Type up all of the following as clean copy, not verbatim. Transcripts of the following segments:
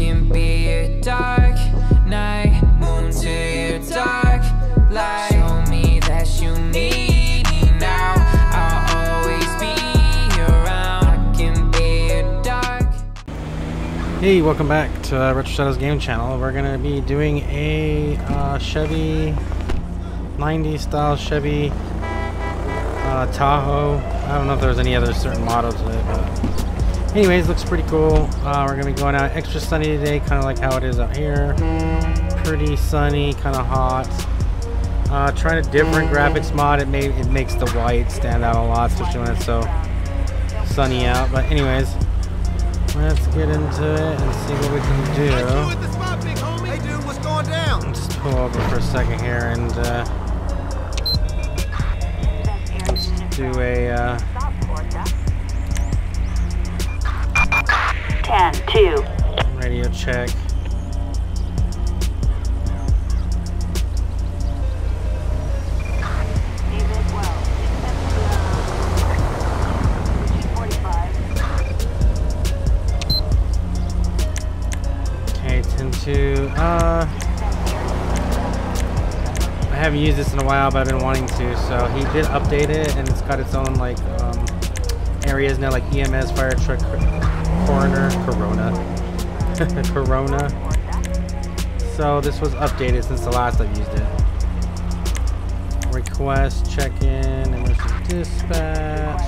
can be a dark night, moon to your dark light. Show me that you need me now, I'll always be around. I can be a dark. Hey, welcome back to Retrocidal's Game Channel. We're going to be doing a Chevy, 90s style Chevy Tahoe. I don't know if there's any other certain models today, but anyways, looks pretty cool. We're gonna be going out extra sunny today, kind of like how it is out here. Pretty sunny, kind of hot. Trying a different graphics mod. It makes the white stand out a lot, especially when it's so sunny out. But anyways, let's get into it and see what we can do. Hey dude, what's going down? I'll just pull over for a second here and let's do a. 10-2. Radio check. Okay, 10-2. I haven't used this in a while, but I've been wanting to. So he did update it, and it's got its own like areas now, like EMS, fire truck. Corona. So this was updated since the last I've used it. Request, check-in, emergency dispatch.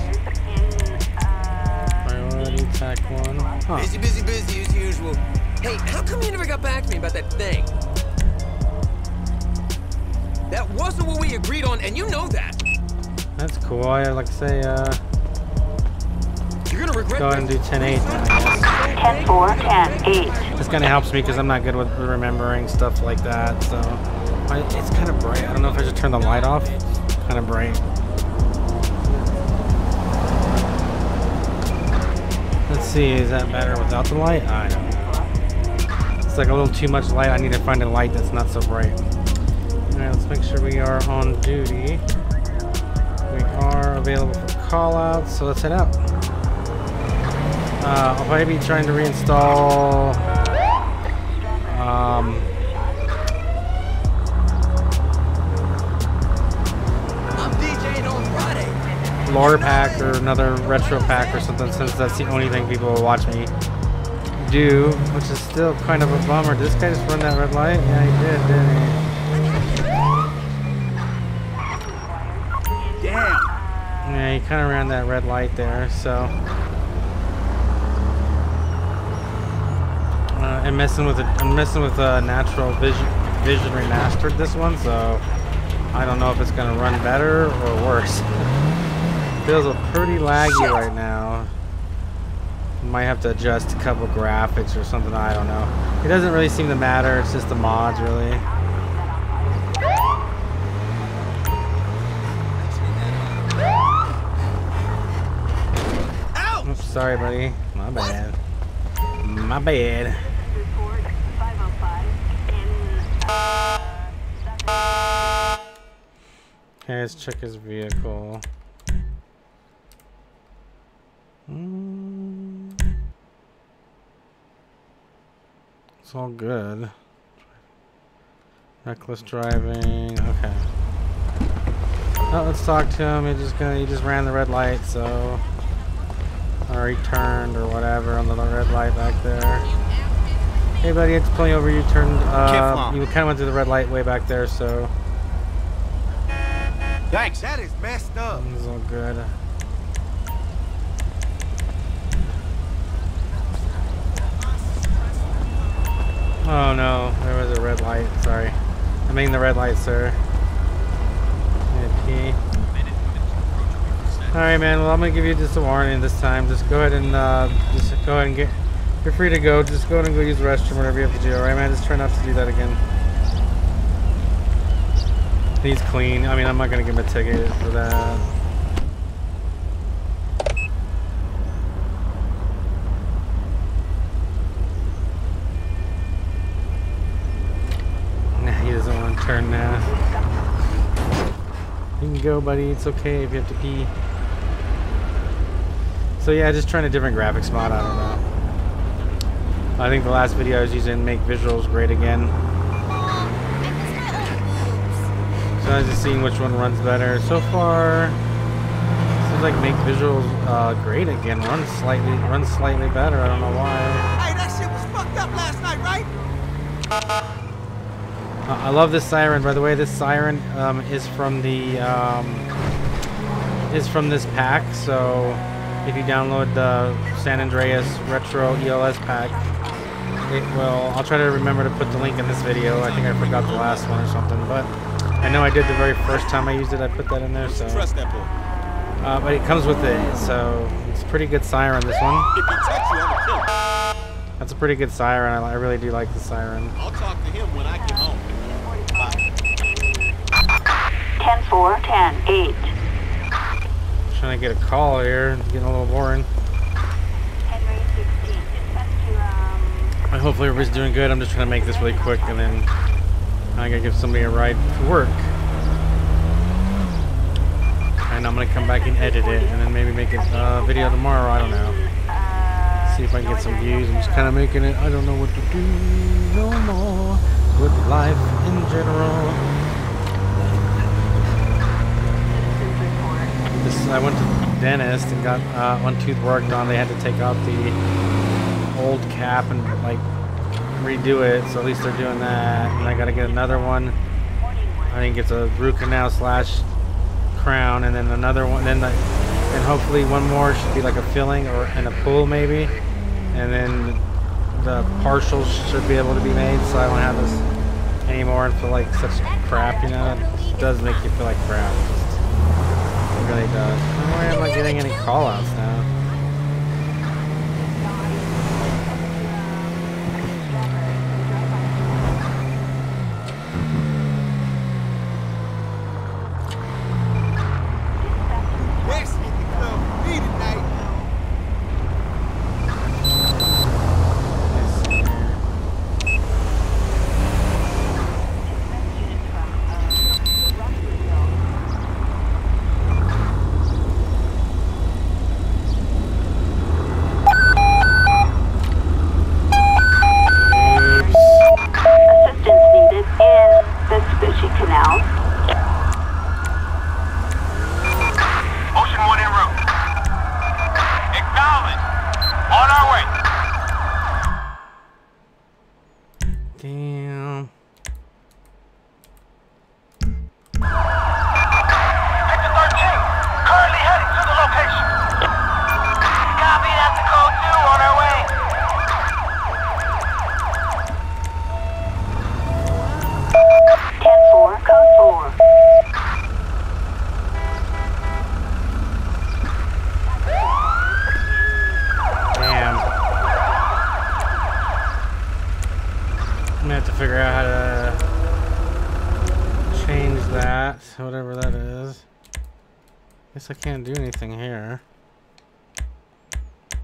Priority, tack one. Huh. Busy as usual. Hey, how come you never got back to me about that thing? That wasn't what we agreed on, and you know that. That's cool. I like to say, go ahead and do 10-8. 10-4, 10-8. This kind of helps me because I'm not good with remembering stuff like that. So it's kind of bright. I don't know if I should turn the light off. Kind of bright. Let's see. Is that better without the light? I don't know. It's like a little too much light. I need to find a light that's not so bright. All right. Let's make sure we are on duty. We are available for callouts. So let's head out. I'll probably be trying to reinstall lore pack or another retro pack or something, since that's the only thing people will watch me do, which is still kind of a bummer. Did this guy just run that red light? Yeah, he did, didn't he? Yeah, he kind of ran that red light there, so I'm messing with a Natural Vision remastered this one, so I don't know if it's gonna run better or worse. Feels pretty laggy right now. Might have to adjust a couple graphics or something. I don't know. It doesn't really seem to matter. It's just the mods, really. Oops, sorry, buddy. My bad. My bad. Okay, let's check his vehicle. It's all good. Reckless driving. Okay. Oh, let's talk to him. He just ran the red light, so or he turned or whatever on the red light back there. Hey buddy, it's pulling over. You turned. You kind of went through the red light way back there, so. Thanks. That is messed up. This is all good. Oh no, there was a red light. Sorry, I mean the red light, sir. Okay. All right, man. Well, I'm gonna give you just a warning this time. Just go ahead and get. You're free to go. Just go ahead and go use the restroom, whatever you have to do. Alright, man? Just try not to do that again. He's clean. I mean, I'm not going to give him a ticket for that. Nah, he doesn't want to turn now. You can go, buddy. It's okay if you have to pee. So, yeah, just trying a different graphics mod. I don't know. I think the last video I was using Make Visuals Great Again. So I was just seeing which one runs better. So far, it seems like Make Visuals Great Again runs slightly better. I don't know why. Hey, that shit was fucked up last night, right? I love this siren, by the way. This siren is from this pack. So if you download the San Andreas Retro ELS pack, it will. I'll try to remember to put the link in this video. I think I forgot the last one or something, but I know I did the very first time I used it. I put that in there. So trust that boy. But it comes with it, so it's a pretty good siren. This one. That's a pretty good siren. I really do like the siren. I'll talk to him when I get home. 10-4, 10-8. Trying to get a call here. It's getting a little boring. Henry 16. Hopefully everybody's doing good. I'm just trying to make this really quick, and then I gotta give somebody a ride to work. And I'm gonna come back and edit it, and then maybe make a video tomorrow. I don't know. See if I can get some views. I'm just kind of making it. I don't know what to do no more with life in general. I went to the dentist and got one tooth worked on. They had to take out the old cap and like redo it. So at least they're doing that. And I got to get another one. I think it's a root canal slash crown, and then another one. Then and hopefully one more should be like a filling or in a pool maybe, and then the partials should be able to be made, so I won't have this anymore and feel like such crap, you know. It does make you feel like crap. It really does. I'm worried I'm not getting any call outs now. I can't do anything here. I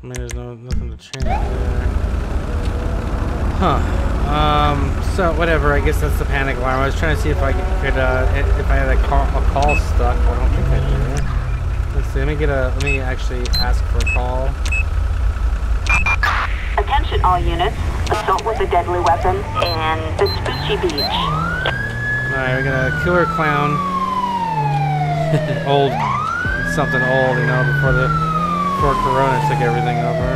mean, there's nothing to change there. Huh. So whatever. I guess that's the panic alarm. I was trying to see if I could if I had a call stuck. I don't think I do. Let's see. Let me actually ask for a call. Attention, all units. Assault with a deadly weapon in Vespucci Beach. All right, we got a killer clown. Old. Something old, you know, before Corona took everything over.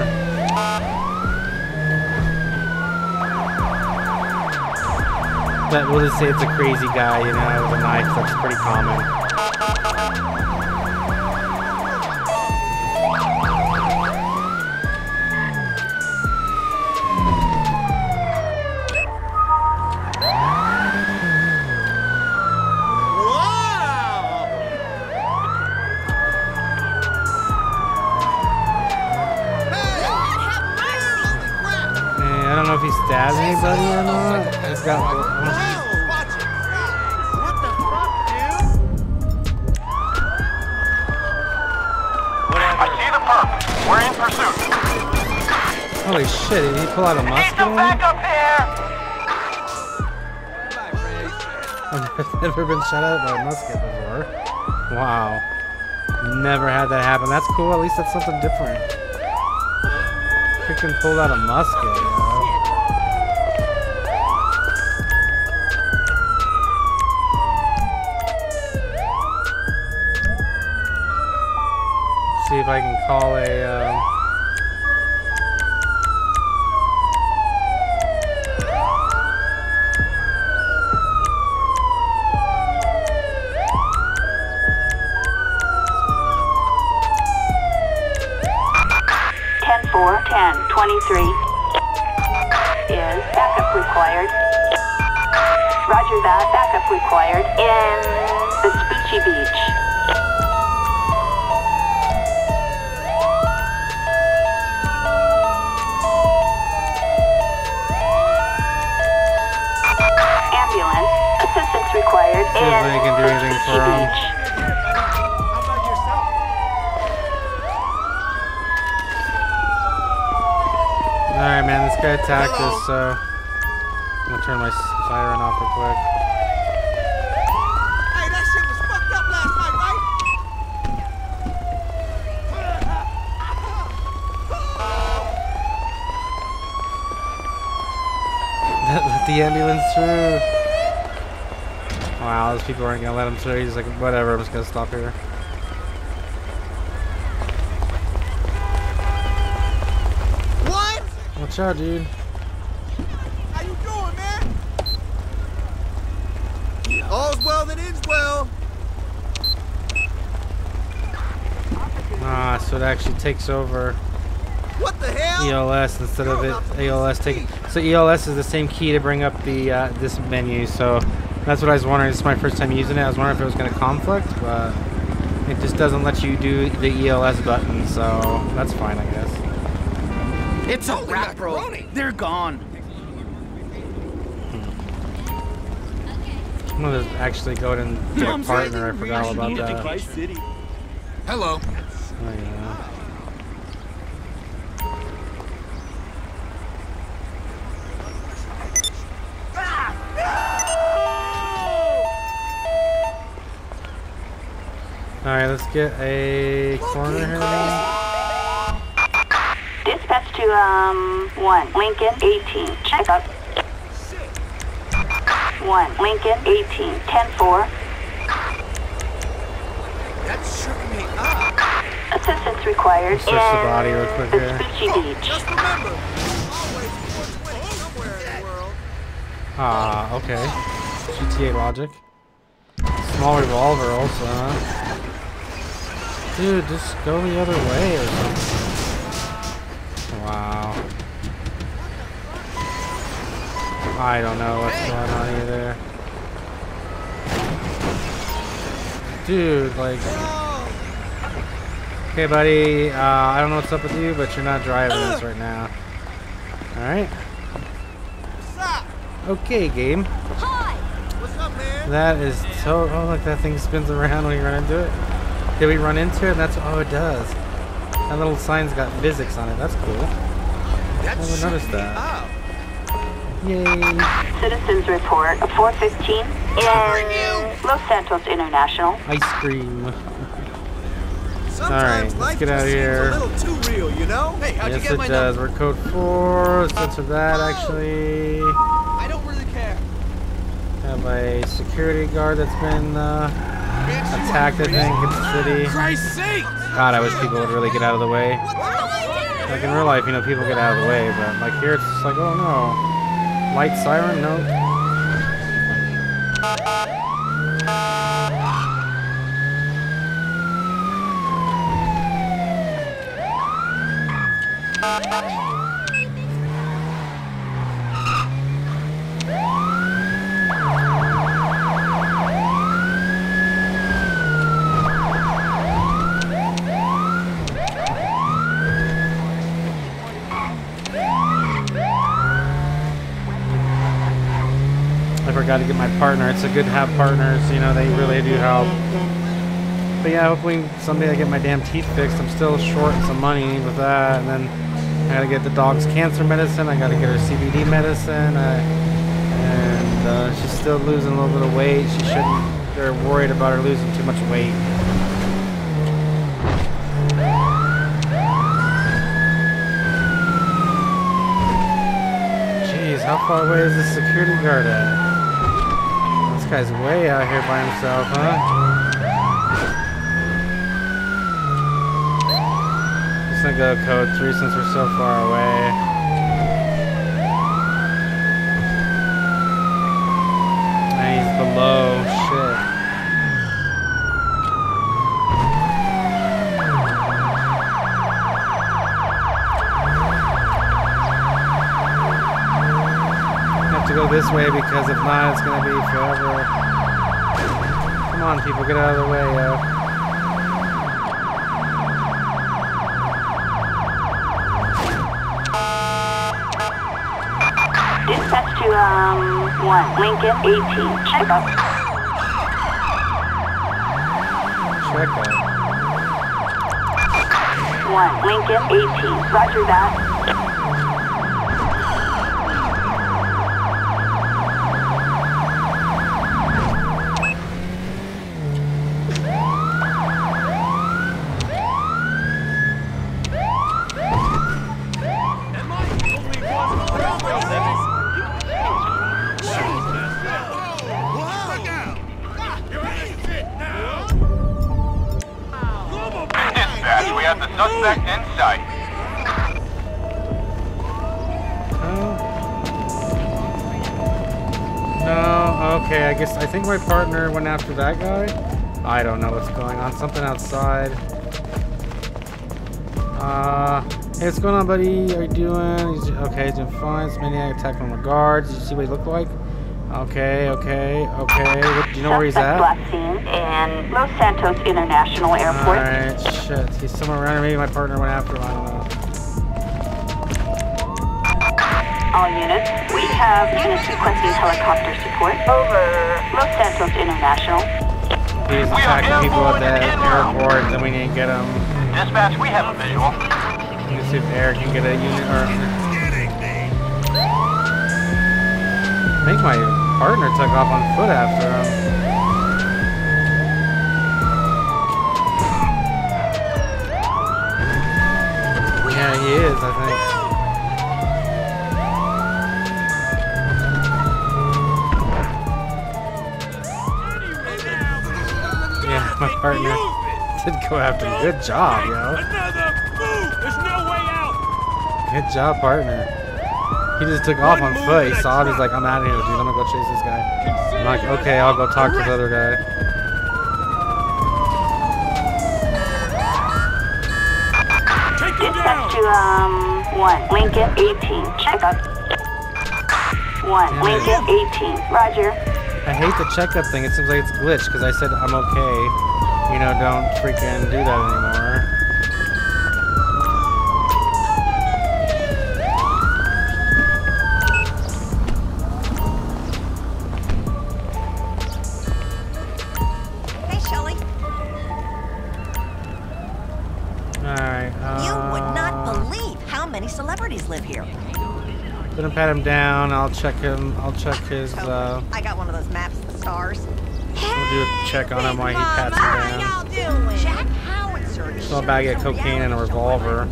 But we'll just say it's a crazy guy, you know, with a knife. That's pretty common. Stab anybody or not? It's got I see the perp. We're in pursuit. Holy shit, did he pull out a musket? I've never been shot at by a musket before. Wow. Never had that happen. That's cool, at least that's something different. Freaking pulled out a musket, you know? if I can call a backup required in Vespucci Beach. Ambulance assistance required in Vespucci Beach. How about yourself? All right, man, this guy attacked us, so I'm gonna turn my siren off real quick. Hey, that shit was fucked up last night, right? Let the ambulance through. Wow, those people aren't gonna let him through. He's like, whatever, I'm just gonna stop here. What? Watch out, dude. All's well that ends well. Ah, so it actually takes over. What the hell? ELS instead of it. ALS taking. So ELS is the same key to bring up the this menu. So that's what I was wondering. This is my first time using it. I was wondering if it was going to conflict, but it just doesn't let you do the ELS button. So that's fine, I guess. It's a wrap, bro. They're gone. I'm gonna actually go ahead and get a partner. I forgot all about that. Hello. Oh, yeah. No! All right, let's get a corner here now. Dispatch to 1 Lincoln 18. Check up. 1 Lincoln 18 10-4. That shook me up. Assistance required in Vespucci Beach. Just remember, always one somewhere in the world. Ah, okay. GTA logic. Small revolver also, huh? Dude, just go the other way or something. Wow. I don't know what's going on either. Dude, like... Okay, buddy, I don't know what's up with you, but you're not driving this right now. Alright? Okay, game. Hi. What's up, man? That is so... Oh, look, that thing spins around when you run into it. Did we run into it? That's... Oh, it does. That little sign's got physics on it. That's cool. I never noticed that. Yay. Citizens report 4:15 in Los Santos International. Ice cream. Alright, let's get out of here. A little too real, you know? Hey, how'd you get my number? Yes, it does. We're code 4. Censor that, actually. I don't really care. Have a security guard that's been attacked, I think, in the city. Christ's sake! God, I wish people would really get out of the way. Like in real life, you know, people get out of the way, but like here, it's just like, oh no. Light siren? No. Got to get my partner. It's a good to have partners, you know, they really do help. But yeah, hopefully someday I get my damn teeth fixed. I'm still short some money with that, and then I gotta get the dog's cancer medicine. I gotta get her CBD medicine, and she's still losing a little bit of weight. She shouldn't. They're worried about her losing too much weight. Jeez, how far away is the security guard at? This guy's way out here by himself, huh? just gonna go code 3 since we're so far away. Below, shit. Have to go this way because if not, it's gonna be forever. Come on, people, get out of the way, yo. Dispatch to, 1, Lincoln 18, check up. Check up. 1, Lincoln 18, roger that. I think my partner went after that guy. I don't know what's going on. Something outside. Hey, what's going on, buddy? How are you doing? Okay, he's doing fine. It's maniac attack on the guards. Did you see what he looked like? Okay. Do you know where he's at? Black scene in Los Santos International Airport. Alright, shit. He's somewhere around here. Maybe my partner went after him. I don't know. All units, we have units requesting helicopter support over Los Santos International. He's attacking people at that airport, then we need to get them. Dispatch, we have a visual. Let's see if Eric can get a unit or... I think my partner took off on foot after him. Yeah, he is, I think. My partner did go after him. Good job, yo. There's no way out. Good job, partner. He just took off on foot. He saw it. He's like, I'm out of here, dude. I'm gonna go chase this guy. I'm like, okay, I'll go talk to this other guy. Dispatch to 1, Lincoln 18. Checkup. 1, Lincoln 18. Roger. I hate the checkup thing. It seems like it's a glitch because I said I'm okay. You know, don't freaking do that anymore. Hey, Shelly. Alright, you would not believe how many celebrities live here. Gonna pat him down. I'll check his I got one of those maps of the stars. We'll do a check on him while he pats him down. Jack Howitzer. So a bag of cocaine and a revolver.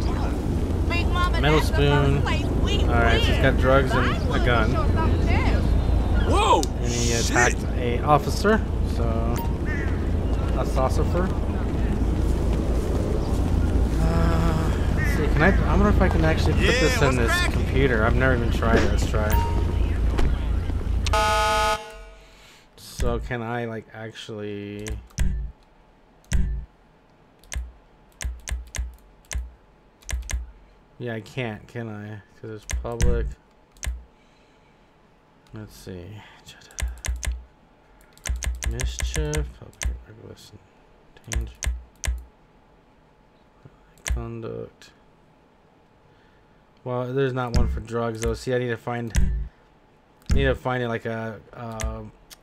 Metal spoon. Alright, so he's got drugs and a gun. Whoa! And he attacked an officer, so a saucifer. Let's see, I wonder if I can actually put this in this computer. I've never even tried it. Let's try. So can I like actually? Yeah, I can't. Can I? Because it's public. Let's see. Mischief. Okay, listen. Change. Conduct. Well, there's not one for drugs though. See, I need to find, like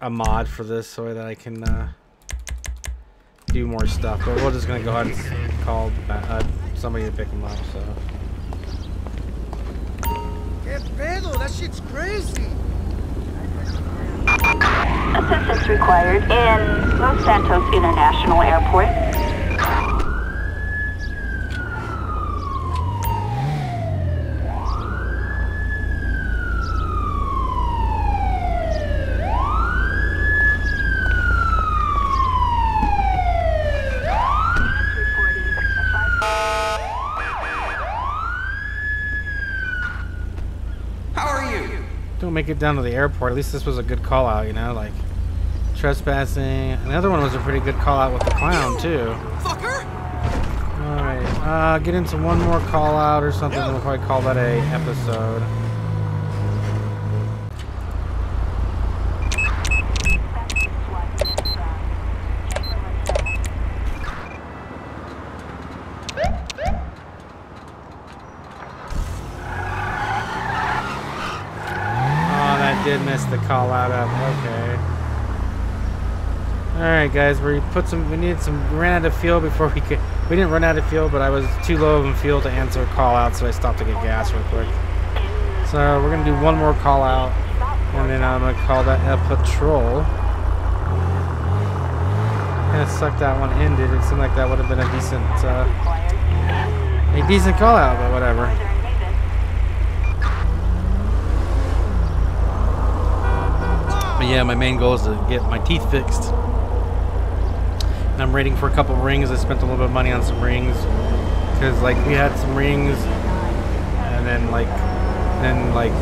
a mod for this so that I can do more stuff. But we're just gonna go ahead and call somebody to pick them up. So. Get pedal! That shit's crazy. Assistance required in Los Santos International Airport. don't make it down to the airport. At least this was a good call out, you know, like trespassing. And the other one was a pretty good call out with the clown too. Fucker! All right, get into one more call out or something, and we'll probably call that a episode. The call out up. Okay. All right, guys. We put some. We needed some. Ran out of fuel before we could. We didn't run out of fuel, but I was too low of fuel to answer a call out, so I stopped to get gas real quick. So we're gonna do one more call out, and then I'm gonna call that a patrol. Kind of sucked that one ended. It seemed like that would have been a decent call out, but whatever. But yeah, my main goal is to get my teeth fixed. And I'm waiting for a couple rings. I spent a little bit of money on some rings. Because, like, we had some rings. And then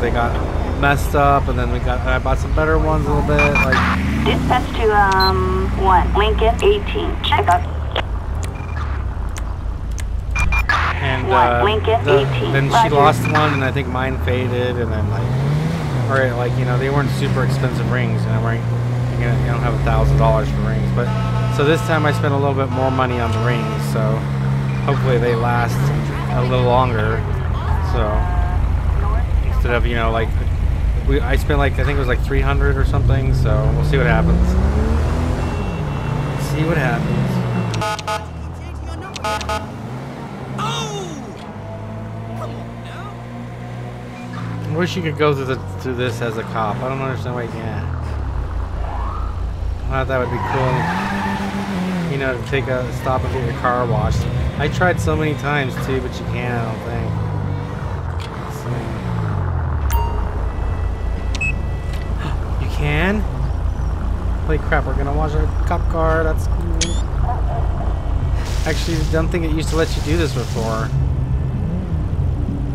they got messed up. And then I bought some better ones a little bit. Like, dispatch to, 1. Lincoln, 18. Check up. And, Lincoln, 18. Then she lost one, and I think mine faded. And then, like, you know, they weren't super expensive rings, and you don't have $1,000 for rings, but so this time I spent a little bit more money on the rings, so hopefully they last a little longer. So instead of, you know, like I spent like, I think it was like 300 or something, so we'll see what happens. See what happens. I wish you could go through this as a cop. I don't understand why you can't. I thought that would be cool, you know, to take a stop and get your car washed. I tried so many times too, but you can't, I don't think. You can? Holy crap, we're gonna wash our cop car. That's cool. Actually, I don't think it used to let you do this before.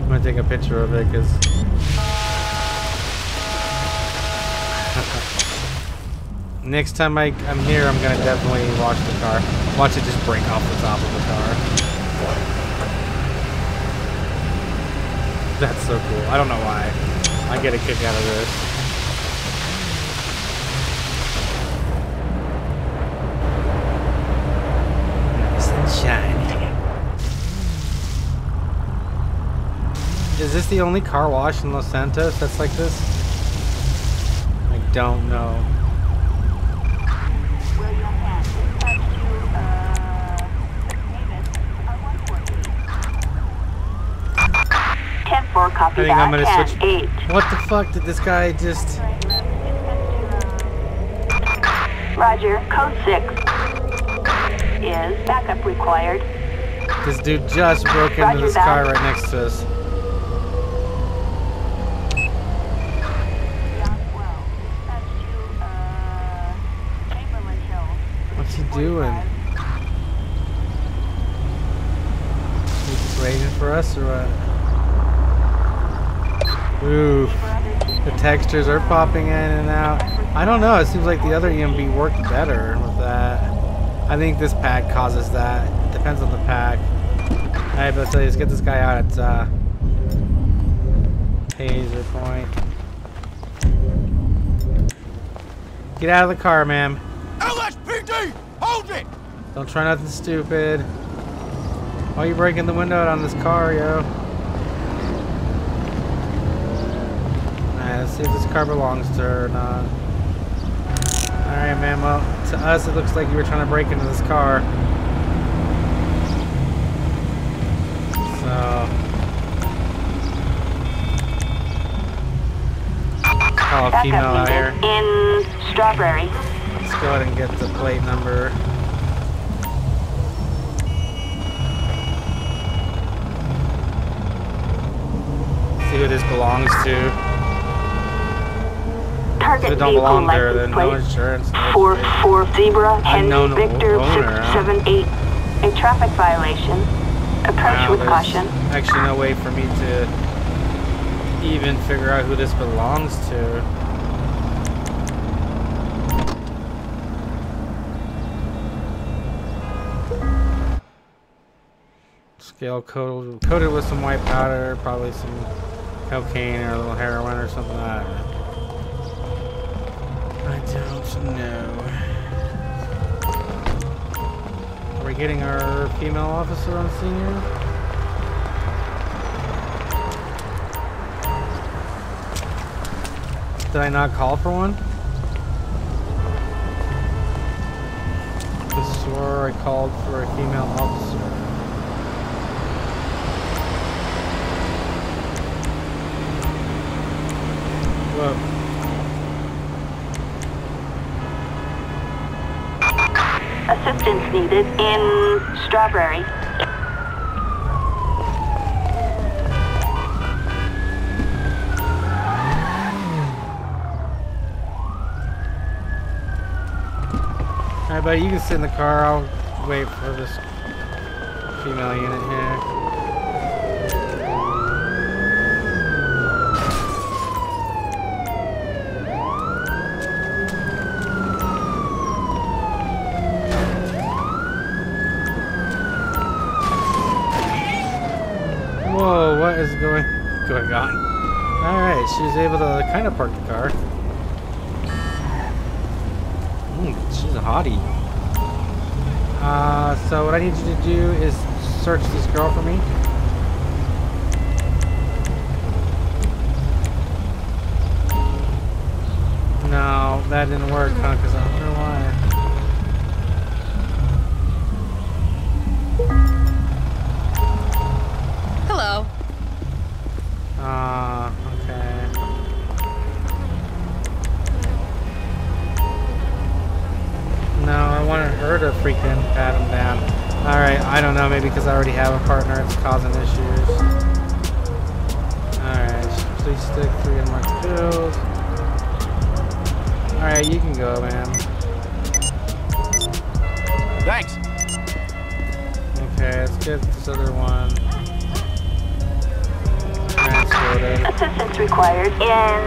I'm gonna take a picture of it because. Next time I'm here, I'm gonna definitely watch the car. Watch it just break off the top of the car. That's so cool. I don't know why. I get a kick out of this. Sunshine. Is this the only car wash in Los Santos that's like this? I don't know. I think I'm gonna switch. What the fuck did this guy just? Roger, code 6 is backup required. This dude just broke into this car right next to us. What's he doing? Is he just waiting for us or what? Oof, the textures are popping in and out. I don't know, it seems like the other EMB worked better with that. I think this pack causes that. It depends on the pack. Alright, but let's get this guy out at Taser Point. Get out of the car, ma'am. LSPD! Hold it! Don't try nothing stupid. Why are you breaking the window out on this car, yo? Let's see if this car belongs to her or not. Alright, ma'am. Well, to us, it looks like you were trying to break into this car. So. Call a female out here. In Strawberry. Let's go ahead and get the plate number. See who this belongs to. Target vehicle license plate 44 Zebra Henry Victor 678. A traffic violation. Approach with caution. Actually, no way for me to even figure out who this belongs to. Coated with some white powder, probably some cocaine or a little heroin or something. I don't know. Are we getting our female officer on senior? Did I not call for one? I swore I called for a female officer. Whoa. Assistance needed in Strawberry. Alright, buddy, you can sit in the car. I'll wait for this female unit here. Going on. Alright, she was able to kind of park the car. She's a hottie. So what I need you to do is search this girl for me. No, that didn't work, huh? Because I wonder why. Okay. No, I wanted her to freaking pat him down. Alright, I don't know, maybe because I already have a partner, it's causing issues. Alright, please stick three in my pills. Alright, you can go, man. Thanks! Okay, let's get this other one. Assistance required in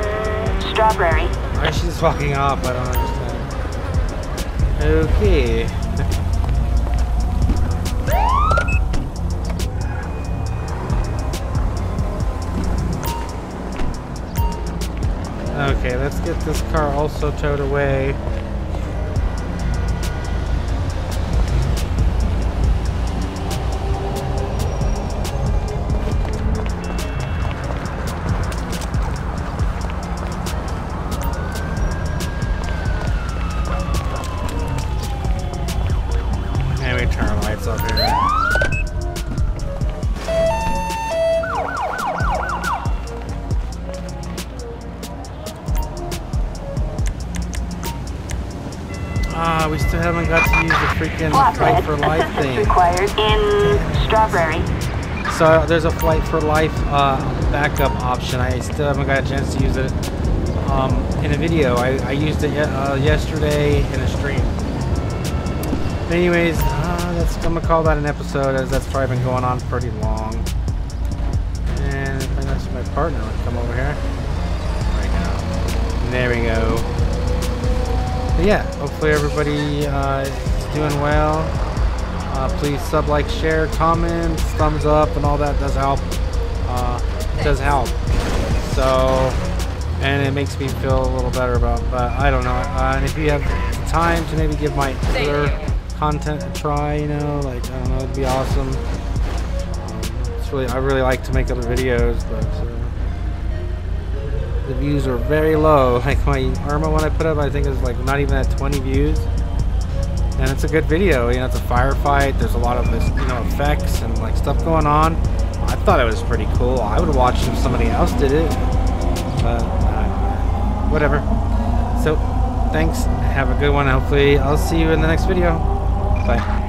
Strawberry. Why is she just walking off? I don't understand. Okay. Okay, let's get this car also towed away. Flight for Life thing. Required in Strawberry. So there's a Flight for Life backup option. I still haven't got a chance to use it in a video. I used it yesterday in a stream. But anyways, I'm going to call that an episode, as that's probably been going on pretty long. And I guess my partner would come over here. Right now. There we go. But yeah, hopefully everybody... doing well. Please sub, like, share, comment, thumbs up, and all that does help. So, and it makes me feel a little better about. But I don't know. And if you have time to maybe give my other content a try, you know, like I don't know, it'd be awesome. It's really, I really like to make other videos, but the views are very low. Like my Irma one I put up, I think is like not even at 20 views. And it's a good video, you know, it's a firefight, there's a lot of, you know, effects and, like, stuff going on. I thought it was pretty cool. I would watch if somebody else did it, but, whatever. So, thanks, have a good one, hopefully I'll see you in the next video. Bye.